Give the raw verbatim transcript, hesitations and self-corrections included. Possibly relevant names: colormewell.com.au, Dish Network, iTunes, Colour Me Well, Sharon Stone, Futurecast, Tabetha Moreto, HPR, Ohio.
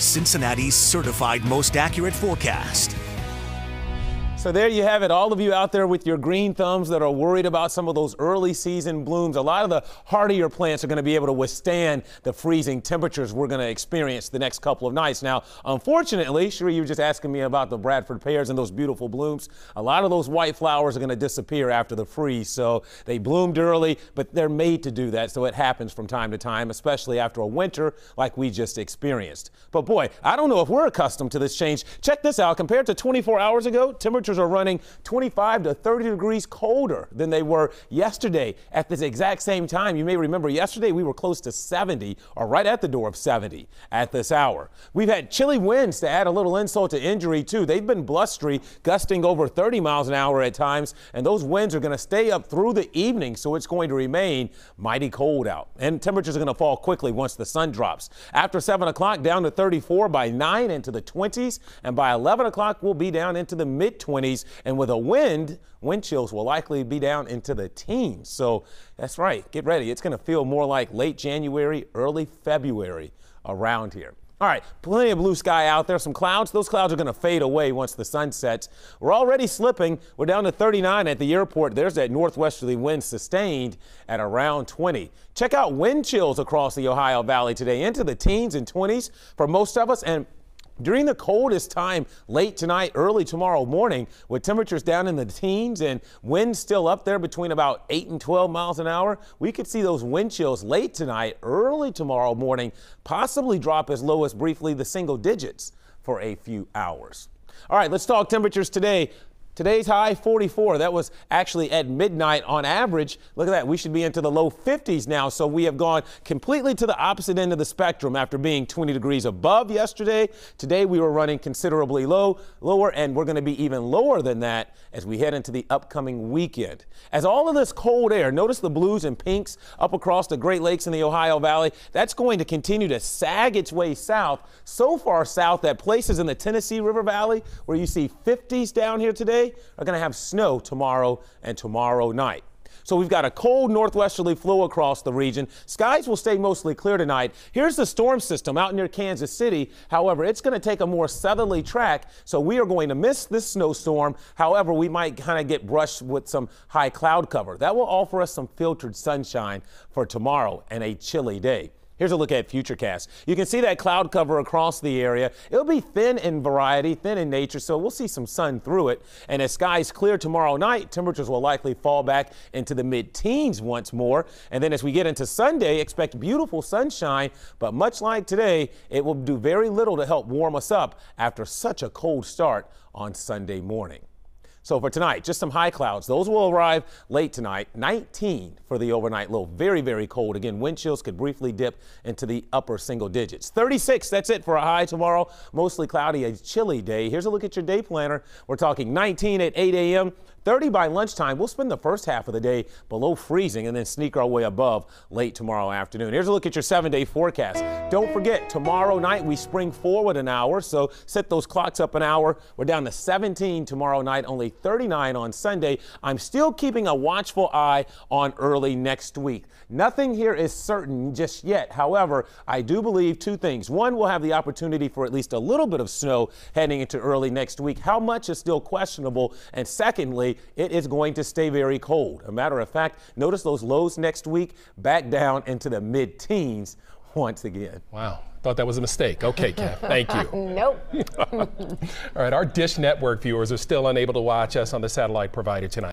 Cincinnati's certified most accurate forecast. So there you have it, all of you out there with your green thumbs that are worried about some of those early season blooms. A lot of the hardier plants are going to be able to withstand the freezing temperatures we're going to experience the next couple of nights. Now, unfortunately, Sheree, you were just asking me about the Bradford pears and those beautiful blooms. A lot of those white flowers are going to disappear after the freeze. So they bloomed early, but they're made to do that. So it happens from time to time, especially after a winter like we just experienced. But boy, I don't know if we're accustomed to this change. Check this out. Compared to twenty-four hours ago, temperature are running twenty-five to thirty degrees colder than they were yesterday at this exact same time. You may remember yesterday we were close to seventy, or right at the door of seventy at this hour. We've had chilly winds to add a little insult to injury too. They've been blustery, gusting over thirty miles an hour at times, and those winds are going to stay up through the evening, so it's going to remain mighty cold out. And temperatures are going to fall quickly once the sun drops. After seven o'clock, down to thirty-four, by nine into the twenties, and by eleven o'clock we'll be down into the mid twenties. And with a wind, wind chills will likely be down into the teens. So that's right. Get ready. It's going to feel more like late January, early February around here. All right, plenty of blue sky out there, some clouds. Those clouds are going to fade away once the sun sets. We're already slipping. We're down to thirty-nine at the airport. There's that northwesterly wind sustained at around twenty. Check out wind chills across the Ohio Valley today, into the teens and twenties for most of us. And during the coldest time late tonight, early tomorrow morning, with temperatures down in the teens and winds still up there between about eight and twelve miles an hour, we could see those wind chills late tonight, early tomorrow morning, possibly drop as low as briefly the single digits for a few hours. All right, let's talk temperatures today. Today's high forty-four. That was actually at midnight on average. Look at that. We should be into the low fifties now. So we have gone completely to the opposite end of the spectrum after being twenty degrees above yesterday. Today we were running considerably low, lower, and we're going to be even lower than that as we head into the upcoming weekend. As all of this cold air, notice the blues and pinks up across the Great Lakes and the Ohio Valley, that's going to continue to sag its way south, so far south that places in the Tennessee River Valley where you see fifties down here today are going to have snow tomorrow and tomorrow night. So we've got a cold northwesterly flow across the region. Skies will stay mostly clear tonight. Here's the storm system out near Kansas City. However, it's going to take a more southerly track, so we are going to miss this snowstorm. However, we might kind of get brushed with some high cloud cover. That will offer us some filtered sunshine for tomorrow and a chilly day. Here's a look at Futurecast. You can see that cloud cover across the area. It'll be thin in variety, thin in nature, so we'll see some sun through it. And as skies clear tomorrow night, temperatures will likely fall back into the mid-teens once more. And then as we get into Sunday, expect beautiful sunshine, but much like today, it will do very little to help warm us up after such a cold start on Sunday morning. So for tonight, just some high clouds. Those will arrive late tonight, nineteen for the overnight low. Very, very cold. Again, wind chills could briefly dip into the upper single digits. thirty-six, that's it for a high tomorrow. Mostly cloudy, a chilly day. Here's a look at your day planner. We're talking nineteen at eight a m, thirty by lunchtime. We'll spend the first half of the day below freezing and then sneak our way above late tomorrow afternoon. Here's a look at your seven-day forecast. Don't forget, tomorrow night we spring forward an hour, so set those clocks up an hour. We're down to seventeen tomorrow night, only thirty-nine on Sunday. I'm still keeping a watchful eye on early next week. Nothing here is certain just yet. However, I do believe two things. One, we'll have the opportunity for at least a little bit of snow heading into early next week. How much is still questionable. And secondly, it is going to stay very cold. A matter of fact, notice those lows next week back down into the mid-teens once again. Wow. Thought that was a mistake. Okay, Kath, thank you. Nope. All right, our Dish Network viewers are still unable to watch us on the satellite provider tonight.